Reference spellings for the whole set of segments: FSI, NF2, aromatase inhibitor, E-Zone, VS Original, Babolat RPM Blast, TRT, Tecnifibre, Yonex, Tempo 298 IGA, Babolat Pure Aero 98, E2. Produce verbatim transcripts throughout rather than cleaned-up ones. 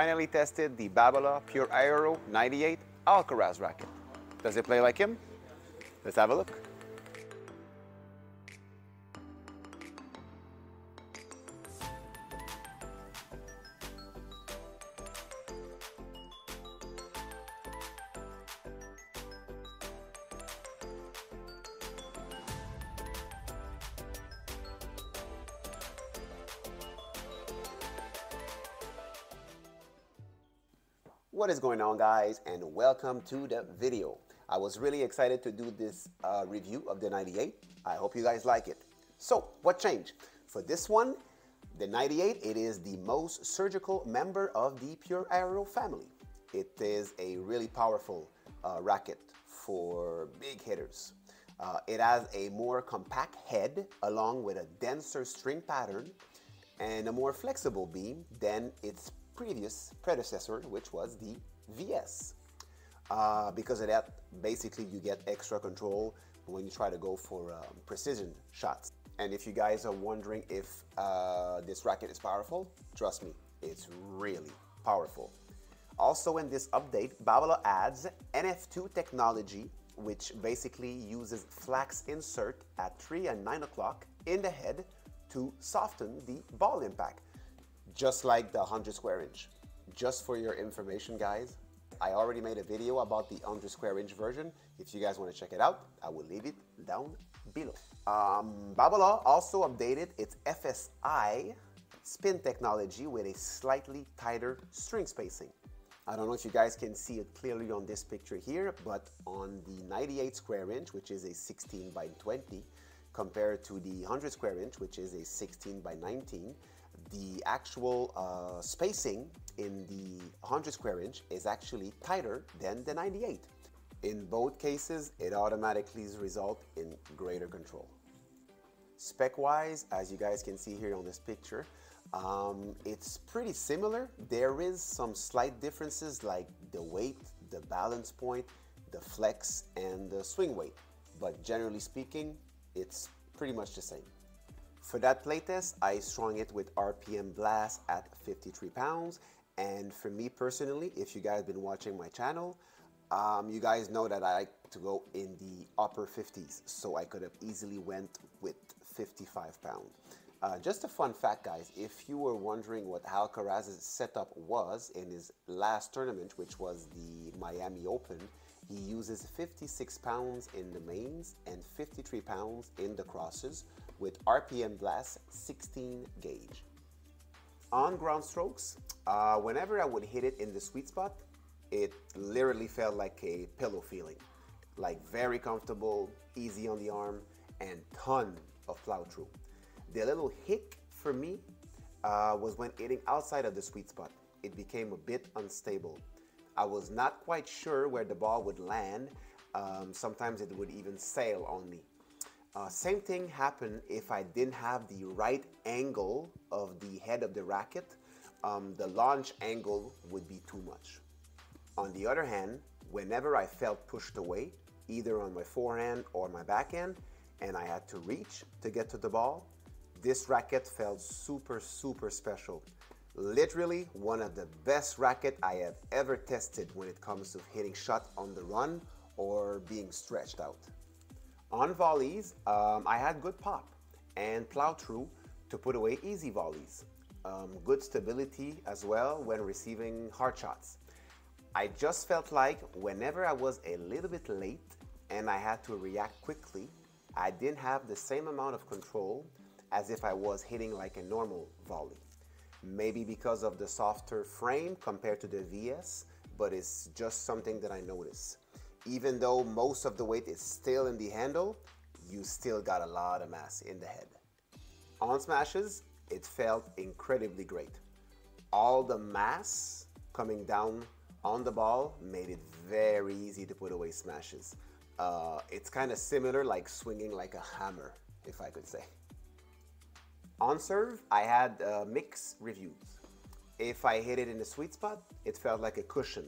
finally tested the Babolat Pure Aero ninety-eight Alcaraz racket. Does it play like him? Let's have a look. What is going on, guys, and welcome to the video. I was really excited to do this uh, review of the ninety-eight. I hope you guys like it. So what changed? For this one, the ninety-eight, it is the most surgical member of the Pure Aero family. It is a really powerful uh, racket for big hitters. Uh, it has a more compact head along with a denser string pattern and a more flexible beam than its previous predecessor, which was the V S. Uh, because of that, basically you get extra control when you try to go for um, precision shots. And if you guys are wondering if uh, this racket is powerful, trust me, it's really powerful. Also in this update, Babolat adds N F two technology, which basically uses flax insert at three and nine o'clock in the head to soften the ball impact. Just like the one hundred square inch. Just for your information, guys, I already made a video about the one hundred square inch version. If you guys want to check it out, I will leave it down below. Um, Babolat also updated its F S I spin technology with a slightly tighter string spacing. I don't know if you guys can see it clearly on this picture here, but on the ninety-eight square inch, which is a sixteen by twenty, compared to the one hundred square inch, which is a sixteen by nineteen, the actual uh, spacing in the one hundred square inch is actually tighter than the ninety-eight. In both cases, it automatically results in greater control. Spec-wise, as you guys can see here on this picture, um, it's pretty similar. There is some slight differences like the weight, the balance point, the flex, and the swing weight. But generally speaking, it's pretty much the same. For that playtest, I strung it with R P M Blast at fifty-three pounds, and for me personally, if you guys have been watching my channel, um, you guys know that I like to go in the upper fifties, so I could have easily went with fifty-five pounds. Uh, just a fun fact, guys, if you were wondering what Alcaraz's setup was in his last tournament, which was the Miami Open, he uses fifty-six pounds in the mains and fifty-three pounds in the crosses, with R P M Blast sixteen gauge. On ground strokes, uh, whenever I would hit it in the sweet spot, it literally felt like a pillow feeling. Like very comfortable, easy on the arm, and ton of plow through. The little hick for me uh, was when hitting outside of the sweet spot. It became a bit unstable. I was not quite sure where the ball would land. Um, sometimes it would even sail on me. Uh, same thing happened if I didn't have the right angle of the head of the racket. Um, the launch angle would be too much. On the other hand, whenever I felt pushed away, either on my forehand or my backhand, and I had to reach to get to the ball, this racket felt super, super special. Literally one of the best racket I have ever tested when it comes to hitting shots on the run or being stretched out. On volleys, um, I had good pop and plow through to put away easy volleys. Um, good stability as well when receiving hard shots. I just felt like whenever I was a little bit late and I had to react quickly, I didn't have the same amount of control as if I was hitting like a normal volley. Maybe because of the softer frame compared to the V S, but it's just something that I noticed. Even though most of the weight is still in the handle, you still got a lot of mass in the head. On smashes, it felt incredibly great. All the mass coming down on the ball made it very easy to put away smashes. Uh, it's kind of similar like swinging like a hammer, if I could say. On serve, I had uh, mixed reviews. If I hit it in the sweet spot, it felt like a cushion.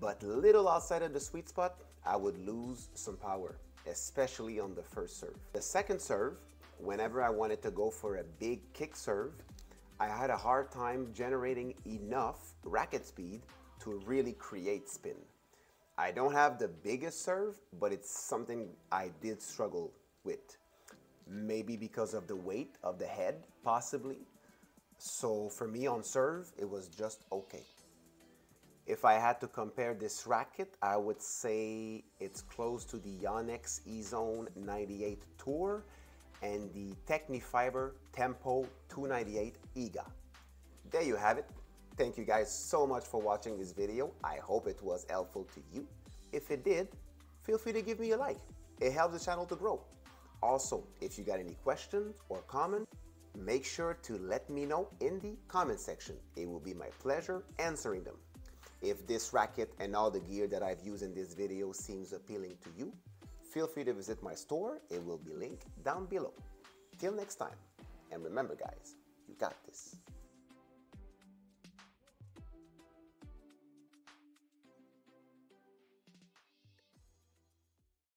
But little outside of the sweet spot, I would lose some power, especially on the first serve. The second serve, whenever I wanted to go for a big kick serve, I had a hard time generating enough racket speed to really create spin. I don't have the biggest serve, but it's something I did struggle with. Maybe because of the weight of the head, possibly. So for me on serve, it was just okay. If I had to compare this racket, I would say it's close to the Yonex E-Zone ninety-eight Tour and the Tecnifibre Tempo two ninety-eight I G A. There you have it. Thank you guys so much for watching this video. I hope it was helpful to you. If it did, feel free to give me a like. It helps the channel to grow. Also, if you got any questions or comments, make sure to let me know in the comment section. It will be my pleasure answering them. If this racket and all the gear that I've used in this video seems appealing to you, feel free to visit my store. It will be linked down below. Till next time, and remember guys, you got this.